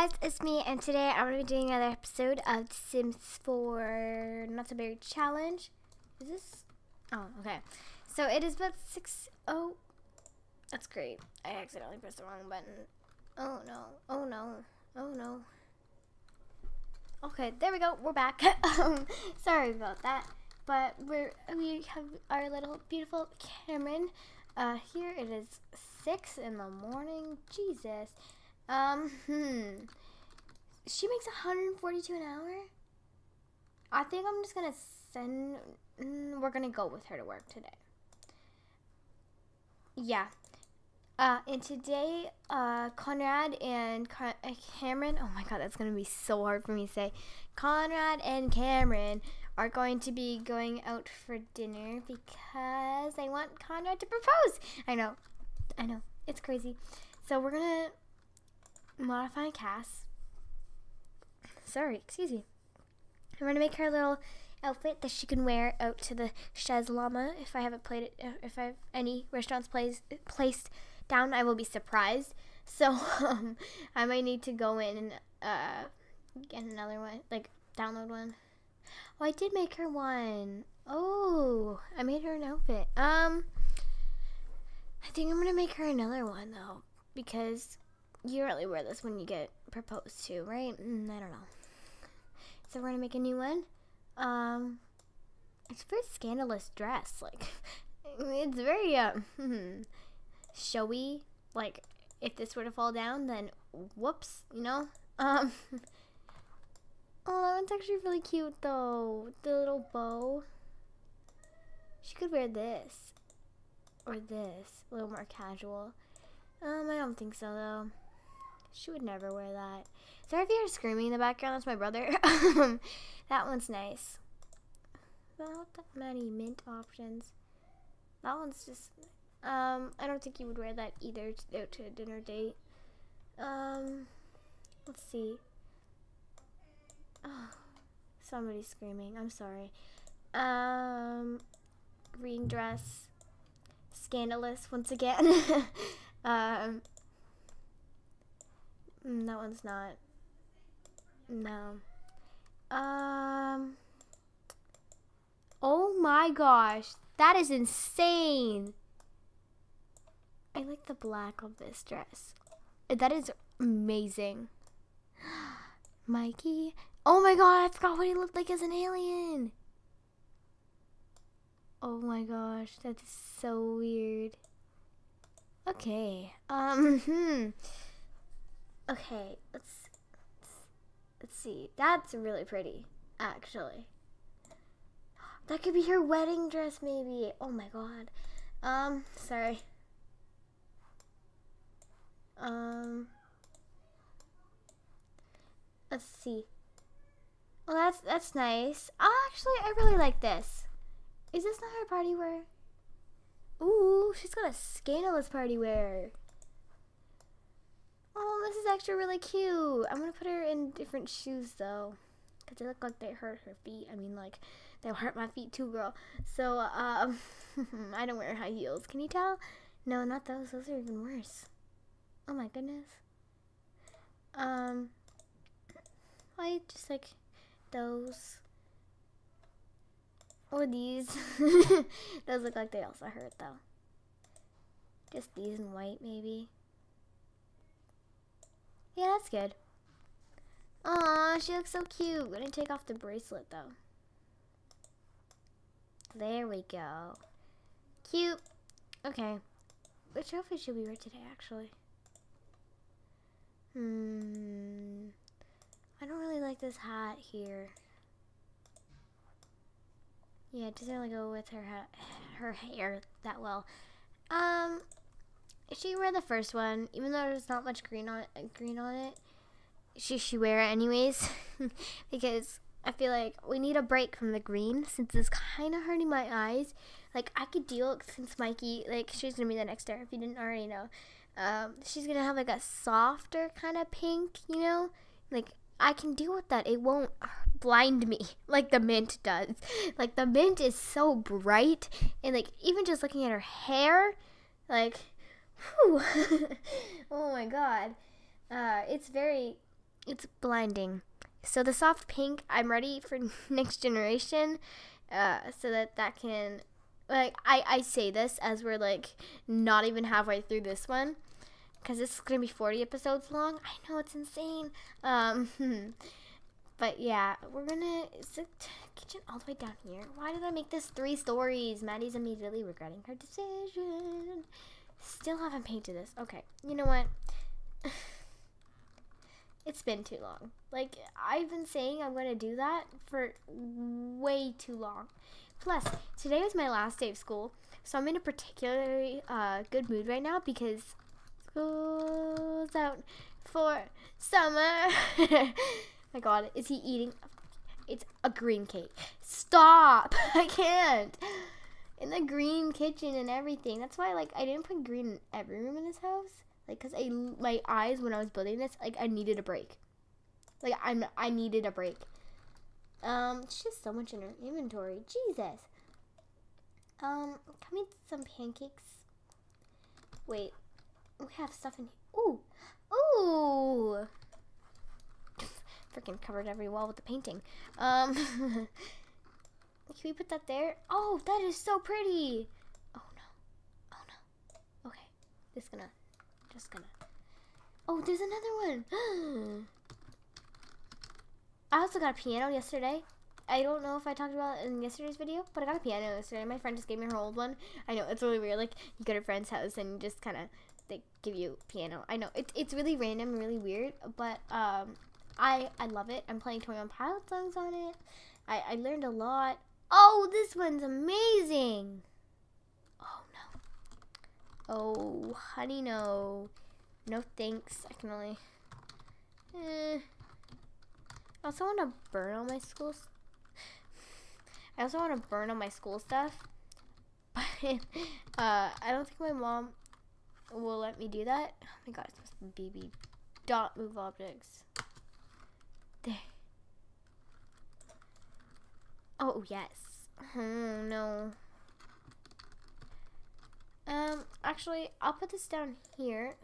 guys, it's me, and today I'm going to be doing another episode of Sims 4 Not So Berry Challenge. Is this? Oh, okay. So it is about 6. Oh, that's great. I accidentally pressed the wrong button. Oh no, oh no, oh no. Okay, there we go, we're back. Sorry about that, but we have our little beautiful Cameron. Here it is 6 in the morning. Jesus. She makes 142 an hour. I think I'm just gonna send. We're gonna go with her to work today. Yeah. And today, Conrad and Cameron. Oh my God, that's gonna be so hard for me to say. Conrad and Cameron are going to be going out for dinner because I want Conrad to propose. I know, it's crazy. So we're gonna modify Cass. Sorry, excuse me. I'm gonna make her a little outfit that she can wear out to the Chez Llama. If I haven't played it, if I have any restaurants placed down, I will be surprised. So I might need to go in and get another one, like download one. Oh, I did make her one. Oh, I made her an outfit. I think I'm gonna make her another one though, because you really wear this when you get proposed to, right? I don't know. So we're gonna make a new one. It's a very scandalous dress. Like, it's very showy. Like, if this were to fall down, then whoops, you know. Oh, that one's actually really cute though. The little bow. She could wear this or this, a little more casual. I don't think so though. She would never wear that. Sorry if you hear screaming in the background. That's my brother. That one's nice. Not that many mint options. That one's just. I don't think you would wear that either to a dinner date. Let's see. Oh, somebody's screaming. I'm sorry. Green dress. Scandalous once again. That one's not. No. Oh my gosh, that is insane. I like the black of this dress. That is amazing. Mikey. Oh my God, I forgot what he looked like as an alien. Oh my gosh, that's so weird. Okay. Okay, let's see. That's really pretty, actually. That could be her wedding dress, maybe. Oh my God. Sorry. Let's see. Well, that's nice. Oh, actually, I really like this. Is this not her party wear? Ooh, she's got a scandalous party wear. Oh, this is actually really cute. I'm gonna put her in different shoes though, cause they look like they hurt her feet. I mean, like, they hurt my feet too, girl. So, I don't wear high heels. Can you tell? No, not those. Those are even worse. Oh my goodness. I just like those or these. Those look like they also hurt though. Just these in white, maybe. Yeah, that's good. Aw, she looks so cute. I'm gonna take off the bracelet though. There we go. Cute. Okay. Which outfit should we wear today, actually? I don't really like this hat here. Yeah, it doesn't really go with her hair that well. She wear the first one, even though there's not much green on it. Should wear it anyways, because I feel like we need a break from the green since it's kind of hurting my eyes. Like, I could deal since Mikey, like, she's gonna be the next star if you didn't already know. She's gonna have like a softer kind of pink, you know. Like, I can deal with that. It won't blind me like the mint does. Like, the mint is so bright, and like even just looking at her hair, like. Oh my God, it's very It's blinding. So the soft pink, I'm ready for next generation, so that can, like, I say this as we're, like, not even halfway through this one, because this is going to be 40 episodes long. I know, it's insane. But, yeah, we're going to, is the kitchen all the way down here? Why did I make this 3 stories? Maddie's immediately regretting her decision. Still haven't painted this. Okay, you know what? It's been too long. Like, I've been saying I'm going to do that for way too long. Plus, today was my last day of school, so I'm in a particularly good mood right now because school's out for summer. My God, is he eating? It's a green cake. Stop! I can't. In the green kitchen and everything. That's why, like, I didn't put green in every room in this house. Like, cause my eyes when I was building this, like, I needed a break. Like, I needed a break. It's just so much in her inventory. Jesus. Can we get some pancakes? Wait, we have stuff in here. Ooh, ooh. Freaking covered every wall with the painting. Can we put that there? Oh, that is so pretty. Oh no, oh no. Okay, this is gonna. Just gonna. Oh, there's another one. I also got a piano yesterday. I don't know if I talked about it in yesterday's video, but I got a piano yesterday. My friend just gave me her old one. I know, it's really weird. Like, you go to a friend's house and just kind of, they give you a piano. I know, it's really random, really weird, but I love it. I'm playing 21 Pilots songs on it. I learned a lot. Oh, this one's amazing. Oh, honey, no. No thanks. I can only... I also want to burn all my school... stuff. But I don't think my mom will let me do that. Oh, my God. It's supposed to be BB. Don't move objects. There. Oh, yes. Oh, no. Actually, I'll put this down here.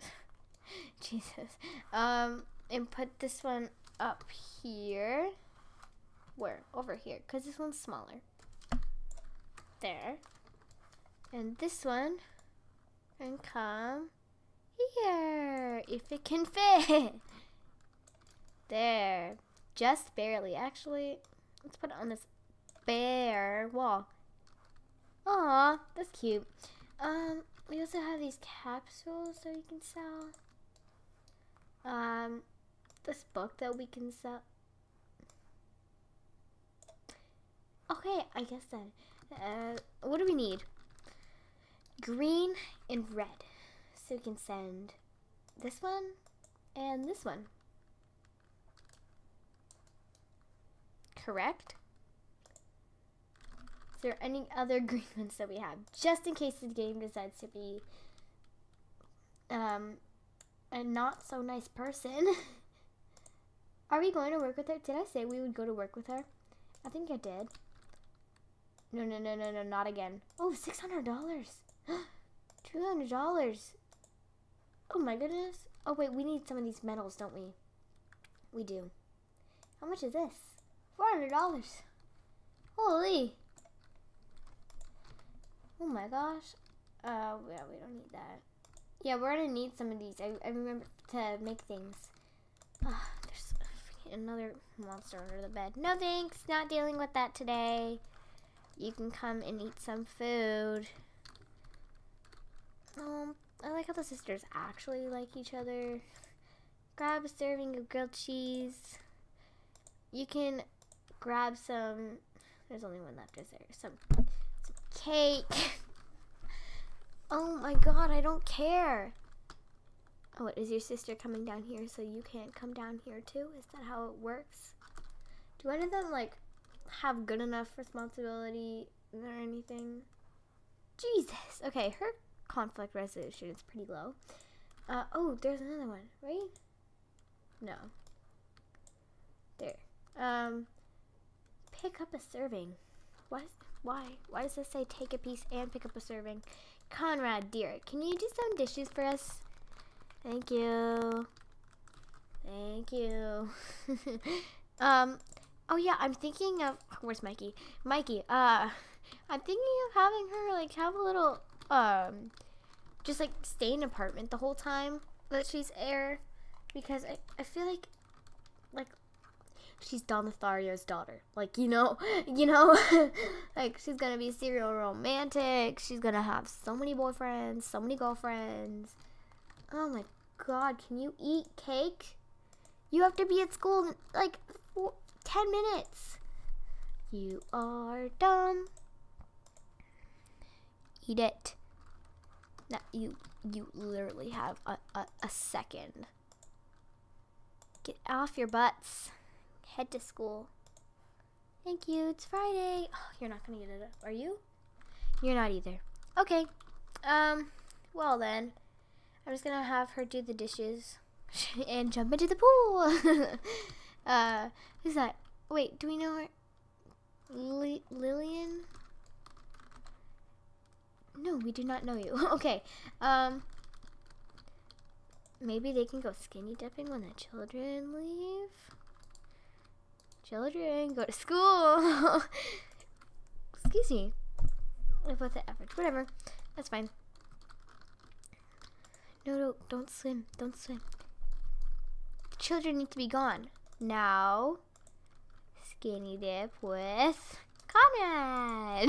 Jesus. And put this one up here. Where? Over here. Because this one's smaller. There. And this one can come here. If it can fit. There. Just barely. Actually, let's put it on this bare wall. Aw, that's cute. We also have these capsules that we can sell. This book that we can sell. Okay, I guess then. What do we need? Green and red. So we can send this one and this one. Correct? Is there any other green ones that we have? Just in case the game decides to be a not so nice person. Are we going to work with her? Did I say we would go to work with her? I think I did. No, no, no, no, no, not again. Oh, $600. $200. Oh, my goodness. Oh, wait, we need some of these medals, don't we? We do. How much is this? $400. Holy. Oh my gosh. Yeah, we don't need that. Yeah, we're gonna need some of these. I remember to make things. There's another monster under the bed. No thanks, not dealing with that today. You can come and eat some food. I like how the sisters actually like each other. Grab a serving of grilled cheese. You can grab some, there's only one left, is there? Some cake. Oh my God, I don't care. Oh, is your sister coming down here so you can't come down here too? Is that how it works? Do any of them, like, have good enough responsibility or anything? Jesus. Okay, her conflict resolution is pretty low. Oh, there's another one, right? No. There. Pick up a serving. What? Why does this say take a piece and pick up a serving? Conrad, dear, can you do some dishes for us? Thank you. Thank you. Oh yeah, I'm thinking of, where's Mikey? Mikey, I'm thinking of having her like have a little, just like stay in an apartment the whole time that she's there, because I feel like she's Don Lothario's daughter. Like, you know, like she's gonna be a serial romantic. She's gonna have so many boyfriends, so many girlfriends. Oh my God, can you eat cake? You have to be at school in, like 10 minutes. You are dumb. Eat it. Now you literally have a second. Get off your butts. Head to school. Thank you. It's Friday. Oh, you're not gonna get it up, are you? You're not either. Okay. Well then, I'm just gonna have her do the dishes and jump into the pool. Who's that? Wait, do we know her? Lillian? No, we do not know you. Okay. Maybe they can go skinny dipping when the children leave. Children, go to school. Excuse me. About the average, whatever. That's fine. No, don't swim. Don't swim. The children need to be gone. Now, skinny dip with Conrad.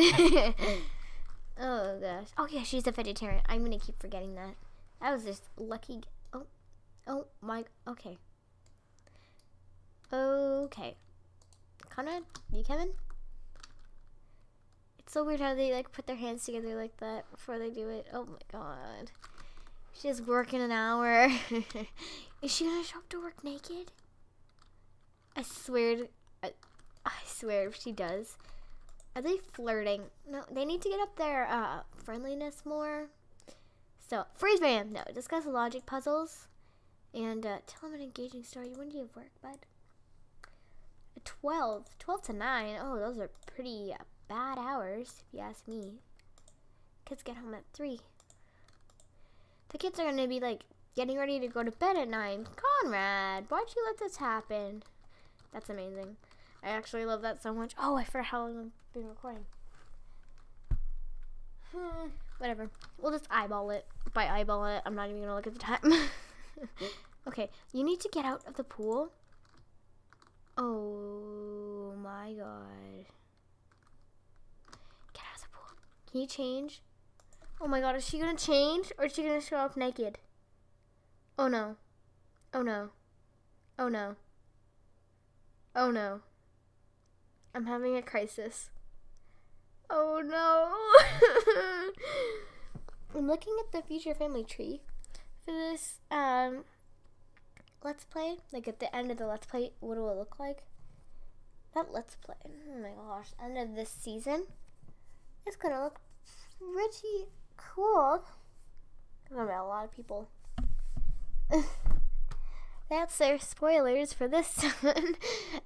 Oh gosh. Oh yeah, she's a vegetarian. I'm gonna keep forgetting that. That was just lucky. Oh my. Okay. Okay. Conrad, you coming? It's so weird how they like put their hands together like that before they do it. Oh my God. She's working an hour. Is she gonna show up to work naked? I swear if she does. Are they flirting? No, they need to get up their friendliness more. So, freeze bam! No, discuss logic puzzles. And tell them an engaging story. When do you work, bud? 12 to 9. Oh, those are pretty bad hours, if you ask me. Kids get home at 3. The kids are going to be, like, getting ready to go to bed at 9. Conrad, why'd you let this happen? That's amazing. I actually love that so much. Oh, I forgot how long I've been recording. Whatever. We'll just eyeball it. By eyeball it, I'm not even going to look at the time. Okay, you need to get out of the pool. Oh my God. Get out of the pool. Can you change? Oh my God, is she going to change or is she going to show up naked? Oh no. Oh no. Oh no. Oh no. I'm having a crisis. Oh no. I'm looking at the future family tree for this Let's Play. Like at the end of the Let's Play, what do it look like? That Let's Play. Oh my gosh. End of this season. It's going to look pretty cool. There's going to be a lot of people. That's their spoilers for this one.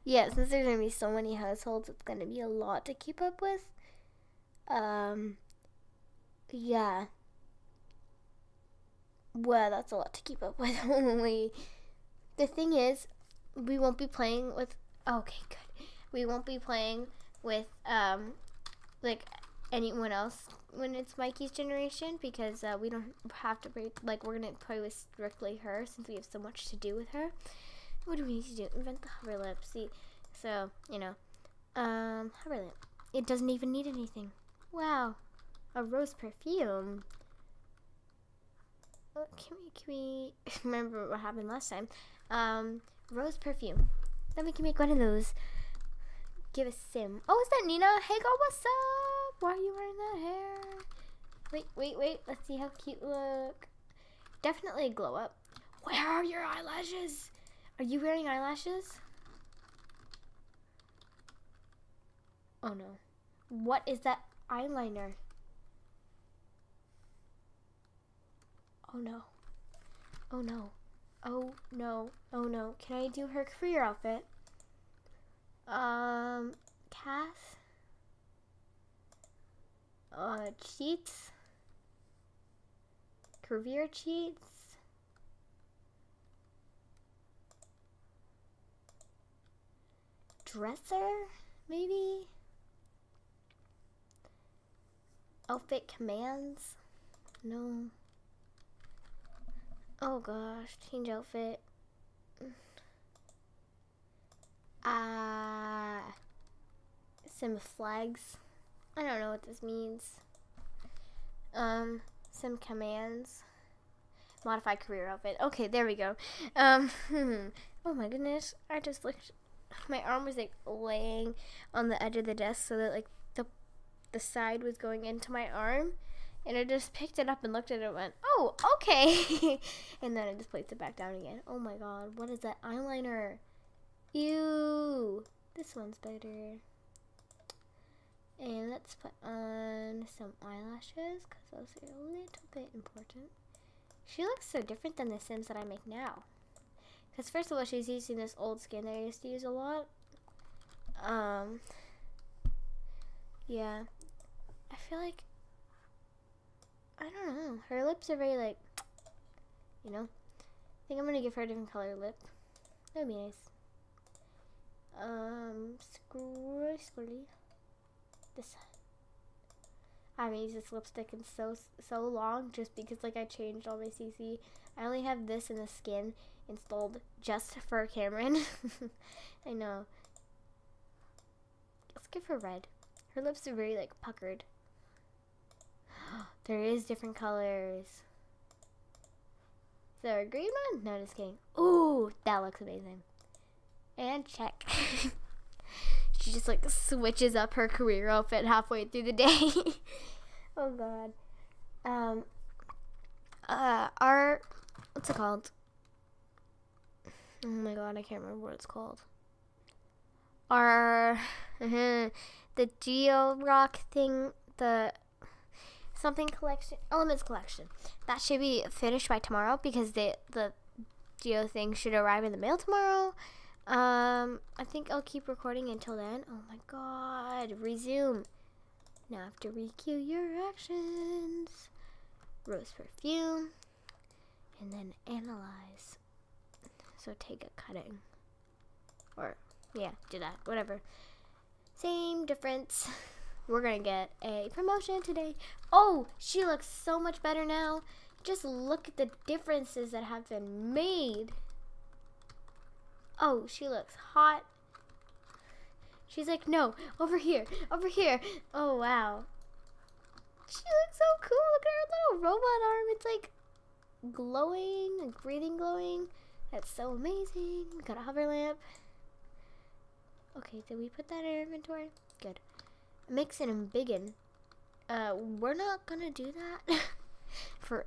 Yeah, since there's going to be so many households, it's going to be a lot to keep up with. Yeah. Well, that's a lot to keep up with. Only the thing is, we won't be playing with, okay, good. We won't be playing with, like, anyone else when it's Mikey's generation, because we don't have to break, like, we're going to play with strictly her since we have so much to do with her. What do we need to do? Invent the hover lamp. See, so, you know, hover lamp. It doesn't even need anything. Wow. A rose perfume. Can we remember what happened last time? Rose perfume. Then we can make one of those. Give a sim. Oh, is that Nina? Hey girl, what's up? Why are you wearing that hair? Wait. Let's see how cute you look. Definitely glow up. Where are your eyelashes? Are you wearing eyelashes? Oh no. What is that eyeliner? Oh no. Oh no. Oh no. Oh no. Can I do her career outfit? Cass? Cheats? Career cheats? dresser, maybe? Outfit commands? No. Oh gosh, change outfit. Sim flags. I don't know what this means. Sim commands. Modify career outfit. Okay, there we go. Oh my goodness, I just looked. My arm was like laying on the edge of the desk so that like the side was going into my arm. And I just picked it up and looked at it and went, oh, okay. And then I just placed it back down again. Oh my god, what is that eyeliner? Ew. This one's better. And let's put on some eyelashes because those are a little bit important. She looks so different than the Sims that I make now. Because first of all, she's using this old skin that I used to use a lot. Yeah. I feel like, I don't know. Her lips are very like, you know. I think I'm going to give her a different color lip. That would be nice. Scrooge. This. I haven't used this lipstick in so long just because like I changed all my CC. I only have this and the skin installed just for Cameron. I know. Let's give her red. Her lips are very like puckered. There is different colors. Is there a green one? No, just kidding. Ooh, that looks amazing. And check. She just like switches up her career outfit halfway through the day. Oh god. What's it called? Oh my god, I can't remember what it's called. Our the Geo Rock thing, the something collection, elements collection. That should be finished by tomorrow because the Geo thing should arrive in the mail tomorrow. I think I'll keep recording until then. Oh my god, resume. Now I have to requeue your actions. Rose perfume. And then analyze. So take a cutting. Or, yeah, do that, whatever. Same difference. We're gonna get a promotion today. Oh, she looks so much better now. Just look at the differences that have been made. Oh, she looks hot. She's like, no, over here, over here. Oh, wow. She looks so cool. Look at her little robot arm. It's like glowing, like breathing glowing. That's so amazing. Got a hover lamp. Okay, did we put that in our inventory? Good. Mix it and biggin. We're not gonna do that.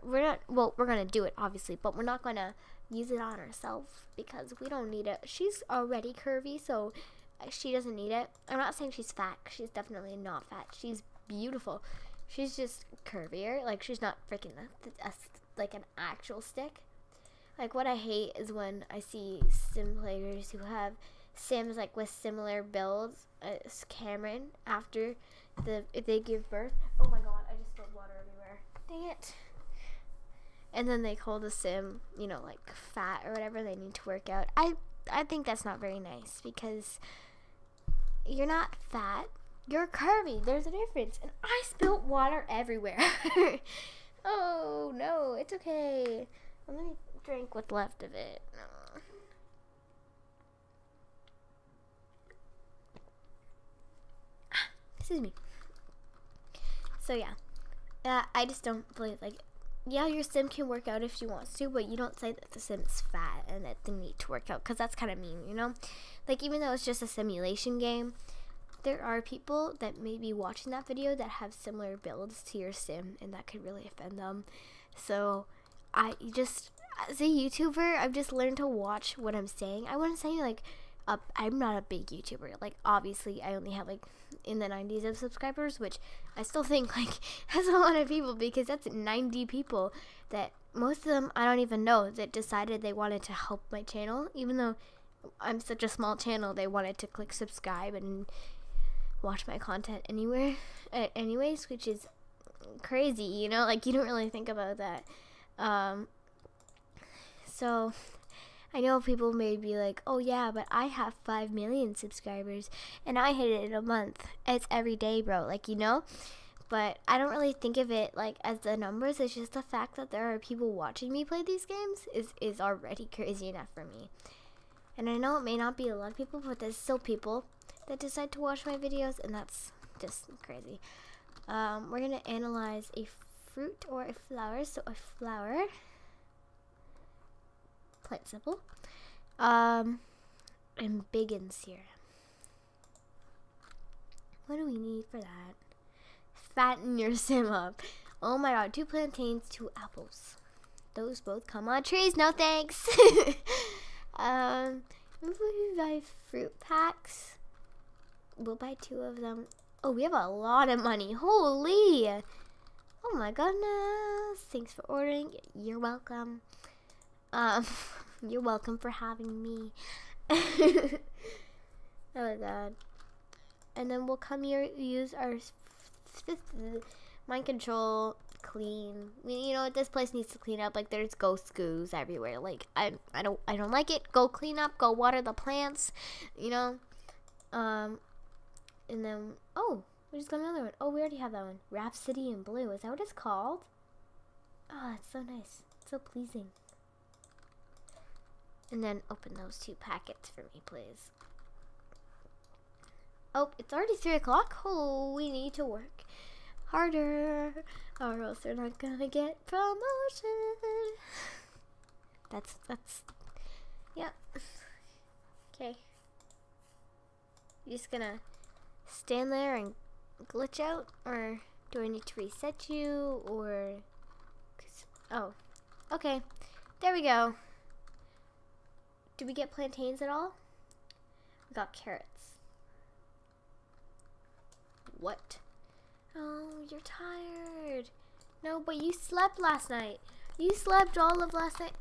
We're gonna do it, obviously, but we're not gonna use it on herself because we don't need it. She's already curvy, so she doesn't need it. I'm not saying she's fat. She's definitely not fat. She's beautiful. She's just curvier. Like, she's not freaking like an actual stick. Like, what I hate is when I see sim players who have sims like with similar builds as Cameron after if they give birth. Oh my god, I just spilled water everywhere. Dang it. And then they call the sim, you know, like fat or whatever, they need to work out. I think that's not very nice because you're not fat, you're curvy. There's a difference. And I spilled water everywhere. Oh no, it's okay. Let me drink what's left of it. No. Ah, excuse me. So yeah, I just don't believe like. Yeah, your sim can work out if she wants to, but you don't say that the sim is fat and that they need to work out, because that's kind of mean, you know? Like, even though it's just a simulation game, there are people that may be watching that video that have similar builds to your sim, and that could really offend them. So, as a YouTuber, I've just learned to watch what I'm saying. I wouldn't say, like, I'm not a big YouTuber. Like, obviously, I only have, like, in the 90s of subscribers, which I still think, like, that's a lot of people because that's 90 people that most of them I don't even know that decided they wanted to help my channel. Even though I'm such a small channel, they wanted to click subscribe and watch my content anywhere, anyways, which is crazy, you know? Like, you don't really think about that. So I know people may be like, oh yeah, but I have 5 million subscribers and I hit it in a month. It's every day, bro, like, you know? But I don't really think of it like as the numbers. It's just the fact that there are people watching me play these games is already crazy enough for me. And I know it may not be a lot of people, but there's still people that decide to watch my videos, and that's just crazy. We're gonna analyze a fruit or a flower. So a flower, plant simple, and Biggins here. What do we need for that? Fatten your sim up. Oh my god, 2 plantains, 2 apples. Those both come on trees, no thanks. If we buy fruit packs, we'll buy 2 of them. Oh, we have a lot of money, holy. Oh my goodness, thanks for ordering. You're welcome. You're welcome for having me. Oh my god. And then we'll come here, use our mind control, clean. You know, this place needs to clean up. Like, there's ghost goos everywhere. Like, I don't like it. Go clean up. Go water the plants. You know, and then, oh, we just got another one. Oh, we already have that one. Rhapsody in Blue. Is that what it's called? Oh, it's so nice. It's so pleasing. And then open those 2 packets for me, please. Oh, it's already 3 o'clock. Oh, we need to work harder, or else we're not gonna get promotion. That's, yeah. Okay. You just gonna stand there and glitch out, or do I need to reset you, or? Oh, okay. There we go. Did we get plantains at all? We got carrots. What? Oh, you're tired. No, but you slept last night. You slept all of last night.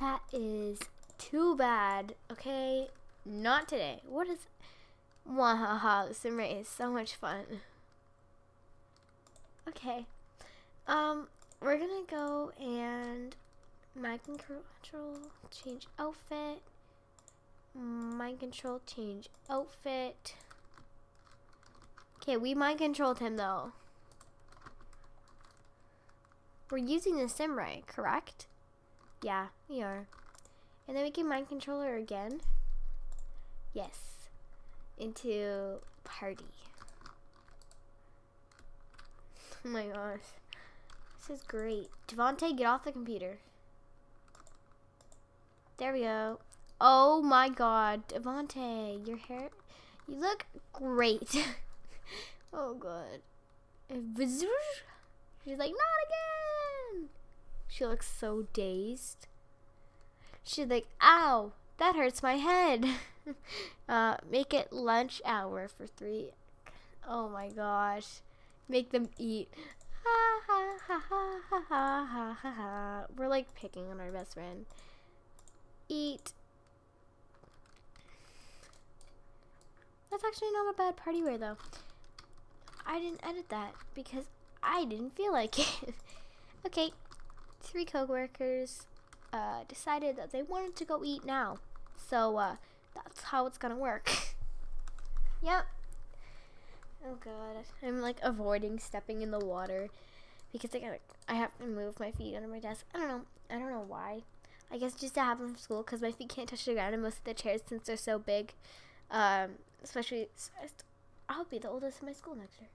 That is too bad. Okay, not today. What is? Wahaha, this sim race is so much fun. Okay. We're gonna go and mind control, change outfit. Mind control, change outfit. Okay, we mind controlled him though. We're using the sim ray, correct? Yeah, we are. And then we can mind control her again. Yes. Into party. Oh my gosh. This is great. Devontae, get off the computer. There we go. Oh my god, Devontae, your hair, you look great. Oh god. She's like, not again. She looks so dazed. She's like, ow, that hurts my head. Make it lunch hour for 3. Oh my gosh. Make them eat. Ha ha ha ha ha ha ha ha. We're like picking on our best friend. Eat. That's actually not a bad party wear though. I didn't edit that because I didn't feel like it. Okay, 3 co-workers decided that they wanted to go eat now. So that's how it's gonna work. Yep. Oh god, I'm like avoiding stepping in the water because I have to move my feet under my desk. I don't know why. I guess just to have them from school because my feet can't touch the ground in most of the chairs since they're so big. Especially, I'll be the oldest in my school next year.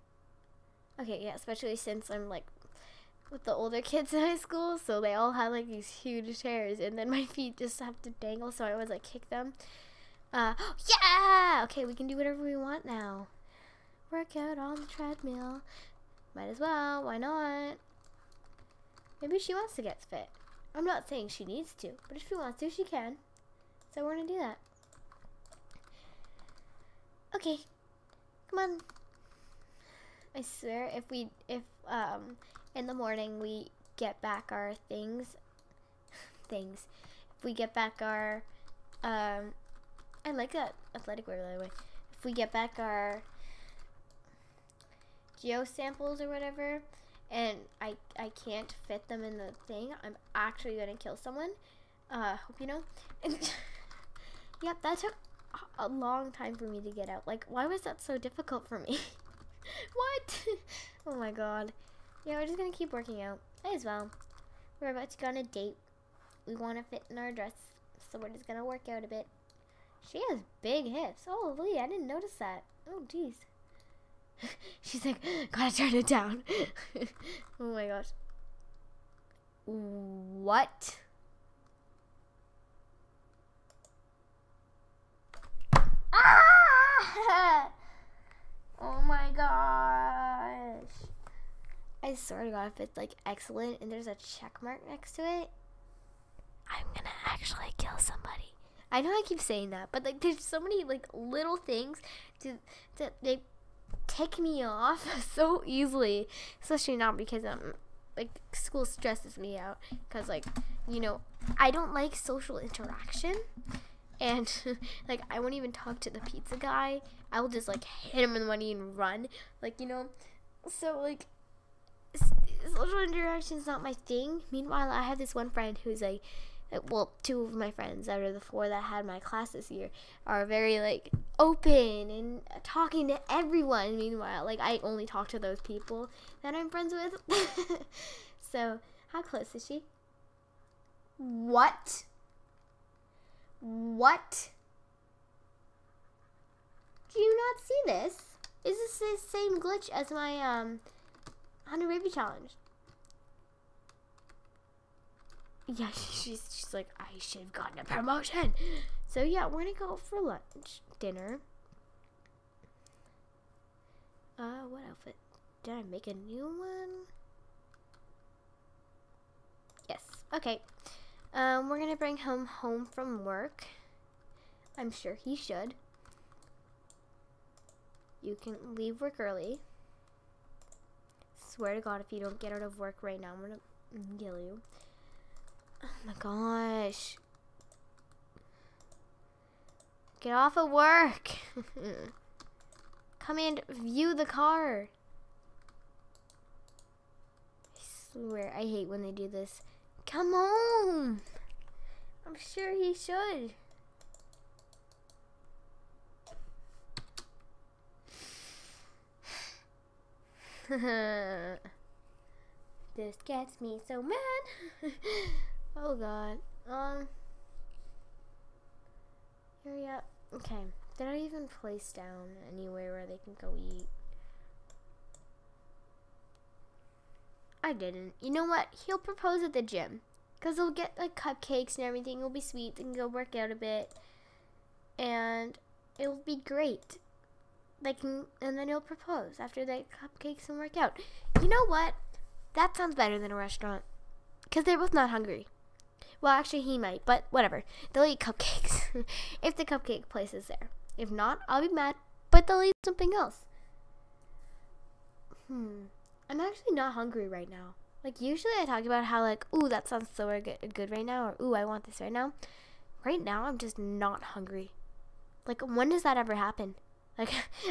Okay, yeah, especially since I'm like with the older kids in high school, so they all have like these huge chairs, and then my feet just have to dangle, so I always like kick them. Yeah! Okay, we can do whatever we want now. Work out on the treadmill. Might as well, why not? Maybe she wants to get fit. I'm not saying she needs to, but if she wants to, she can. So we're gonna do that. Okay, come on. I swear, if in the morning we get back our things, if we get back our I like that athletic wear, by the way. If we get back our geo samples or whatever, and I can't fit them in the thing, I'm actually gonna kill someone. Hope you know. Yep, that took a long time for me to get out. Like, why was that so difficult for me? What? Oh my god. Yeah, we're just gonna keep working out. Might as well. We're about to go on a date. We want to fit in our dress, so we're just gonna work out a bit. She has big hips. Oh, Lee, I didn't notice that. Oh, jeez. She's like, gotta turn it down. Oh my gosh. What? Ah! Oh my gosh. I swear to God, if it's like excellent and there's a check mark next to it, I'm gonna actually kill somebody. I know I keep saying that, but like there's so many like little things that they tick me off so easily, especially now because like school stresses me out, because like, you know, I don't like social interaction, and like I won't even talk to the pizza guy. I will just like hit him in the money and run, like, you know. So like social interaction is not my thing. Meanwhile, I have this one friend who's like, well, two of my friends out of the four that had my class this year are very like open and talking to everyone. Meanwhile, like I only talk to those people that I'm friends with. So how close is she? What? Do you not see this? Is this the same glitch as my Not So Berry Challenge? Yeah, she's like, I should have gotten a promotion. So yeah, we're gonna go for lunch, dinner. What outfit? Did I make a new one? Yes. Okay. We're gonna bring him home from work. I'm sure he should. You can leave work early. Swear to God, if you don't get out of work right now, I'm gonna kill you. Oh my gosh. Get off of work. Come and view the car. I swear, I hate when they do this. Come home. I'm sure he should. This gets me so mad. Oh god. Hurry up. Okay. Did I even place down anywhere where they can go eat? I didn't. You know what? He'll propose at the gym, cause he'll get like cupcakes and everything. It'll be sweet. They can go work out a bit, and it'll be great. They can, and then he'll propose after they cupcakes and work out. You know what? That sounds better than a restaurant, because they're both not hungry. Well, actually, he might, but whatever. They'll eat cupcakes, if the cupcake place is there. If not, I'll be mad, but they'll eat something else. I'm actually not hungry right now. Like, usually I talk about how, like, ooh, that sounds so good right now, or ooh, I want this right now. Right now, I'm just not hungry. Like, when does that ever happen? Like,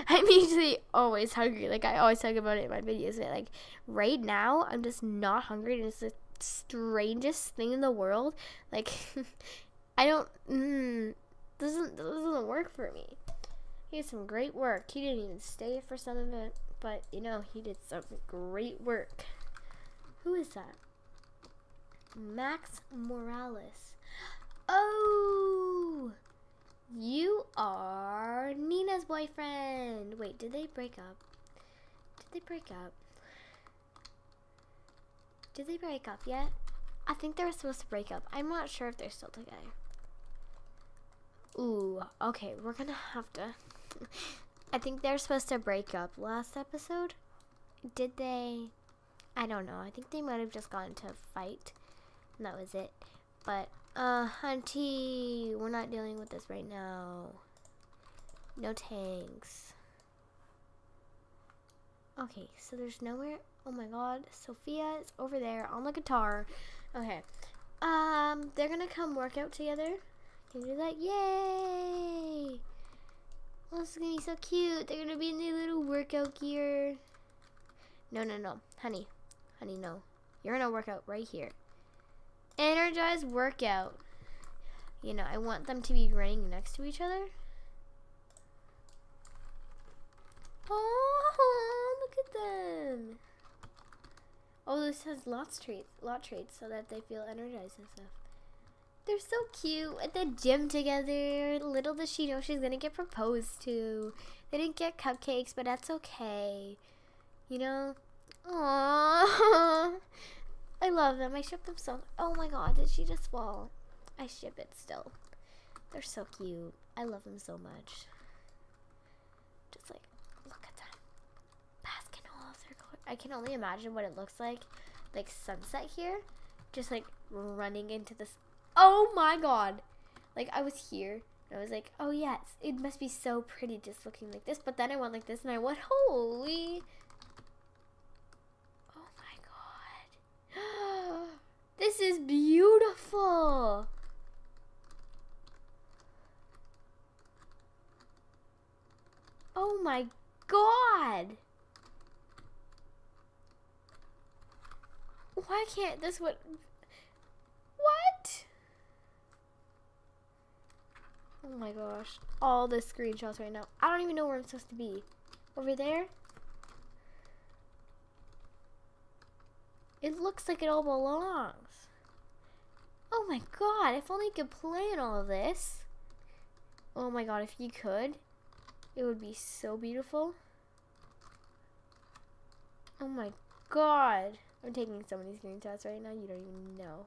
I'm usually always hungry. Like, I always talk about it in my videos, but, like, right now, I'm just not hungry, and it's the strangest thing in the world. Like, I don't, doesn't work for me. He did some great work. He didn't even stay for some of it, but, you know, he did some great work. Who is that? Max Morales. Oh! You are Nina's boyfriend. Wait, did they break up? Did they break up yet? I think they were supposed to break up. I'm not sure if they're still together. Ooh, okay, we're gonna have to. I think they're supposed to break up last episode. Did they? I don't know. I think they might have just gotten into a fight, and that was it. But hunty, we're not dealing with this right now. No tanks. Okay, so there's nowhere. Oh my god, Sophia is over there on the guitar. Okay, they're gonna come work out together. They're gonna be like, yay! Oh, this is gonna be so cute. They're gonna be in their little workout gear. No, no, no. Honey. Honey, no. You're gonna work out right here. Energize workout. You know, I want them to be running next to each other. Oh, look at them. Oh, this has lot traits so that they feel energized and stuff. They're so cute at the gym together. Little does she know she's gonna get proposed to. They didn't get cupcakes, but that's okay. You know? Aww. I love them. I ship them so. Oh my god, did she just fall? I ship it still. They're so cute. I love them so much. Just like, look at them. Bask in all of their colors. I can only imagine what it looks like. Like sunset here. Just like running into this. Oh my god. Like I was here and I was like, oh yes, it must be so pretty just looking like this. But then I went like this and I went, holy. Oh my god. This is beautiful. Oh my god. Why can't this one? What? Oh my gosh. All the screenshots right now. I don't even know where I'm supposed to be. Over there? It looks like it all belongs. Oh my god. If only you could play in all of this. Oh my god. If you could, it would be so beautiful. Oh my god. I'm taking so many screenshots right now. You don't even know.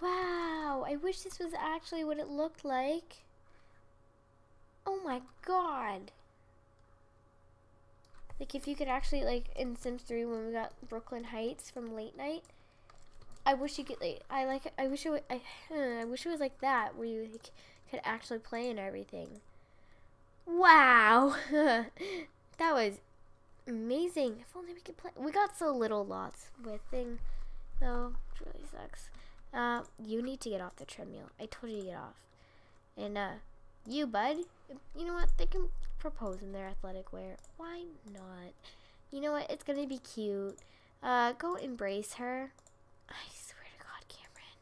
Wow, I wish this was actually what it looked like. Oh my god. Like if you could actually, like in Sims 3 when we got Brooklyn Heights from Late Night, I wish you could like, I wish it was like that where you like, could actually play and everything. Wow. That was amazing. If only we could play. We got so little lots with thing though, which really sucks. You need to get off the treadmill. I told you to get off. And, you, bud, you know what? They can propose in their athletic wear. Why not? You know what? It's gonna be cute. Go embrace her. I swear to God, Cameron.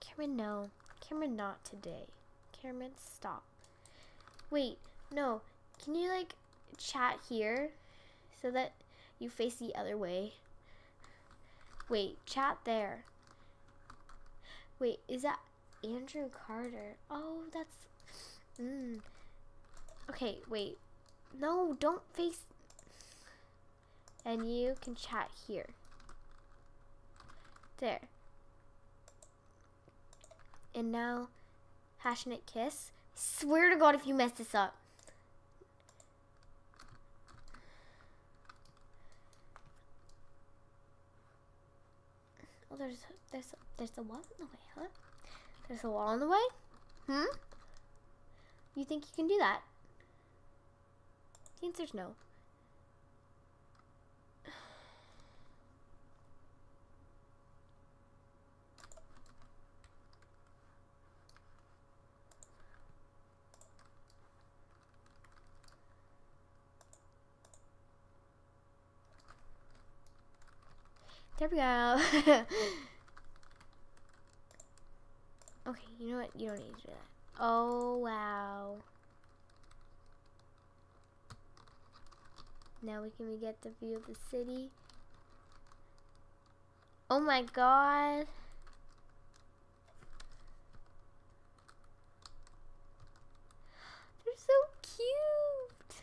Cameron, no. Cameron, not today. Cameron, stop. Wait, no. Can you, like, chat here so that you face the other way? Wait, chat there. Wait, is that Andrew Carter? Oh, that's... Okay, wait. No, don't face... And you can chat here. There. And now, passionate kiss. Swear to God if you mess this up. Oh, there's a wall in the way, huh? There's a wall in the way? Hmm? You think you can do that? The answer's no. There we go. Okay, you know what? You don't need to do that. Oh, wow. Now we can get the view of the city. Oh my god. They're so cute.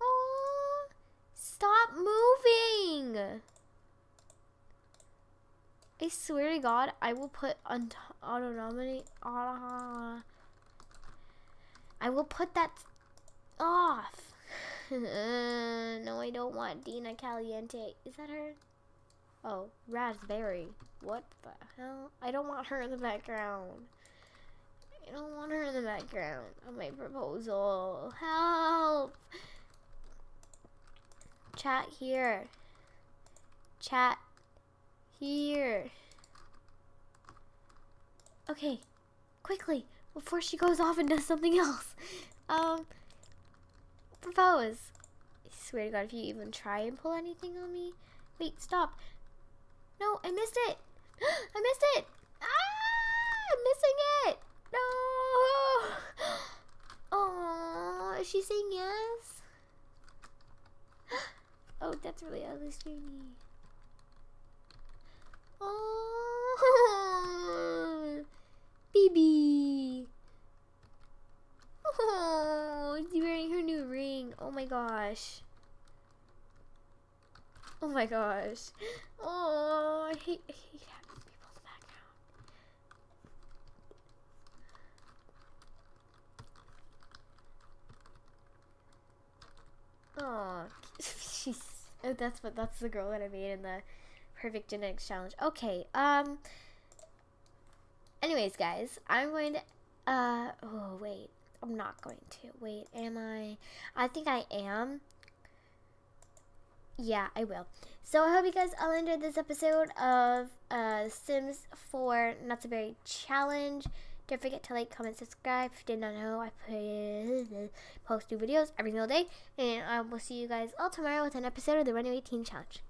Oh, stop moving. I swear to God, I will put I will put that off. No, I don't want Dina Caliente. Is that her? Oh, Raspberry. What the hell? I don't want her in the background. I don't want her in the background of my proposal. Help. Chat here. chat here. Okay, quickly, before she goes off and does something else. Propose. I swear to God, if you even try and pull anything on me. Wait, stop. No, I missed it. I missed it. Ah, I'm missing it. No. Oh, is she saying yes? Oh, that's really ugly, streamy. Oh, baby. Oh, she's wearing her new ring. Oh my gosh. Oh my gosh. Oh, I hate having people in the background. Oh, she's. Oh, that's the girl that I made in the perfect genetics challenge. Okay. Anyways, guys, I'm going to. Oh wait, I'm not going to. Wait, am I? I think I am. Yeah, I will. So I hope you guys all enjoyed this episode of Sims 4 Not So Berry Challenge. Don't forget to like, comment, subscribe. If you did not know, I post new videos every single day. And I will see you guys all tomorrow with an episode of the Runaway Teen Challenge.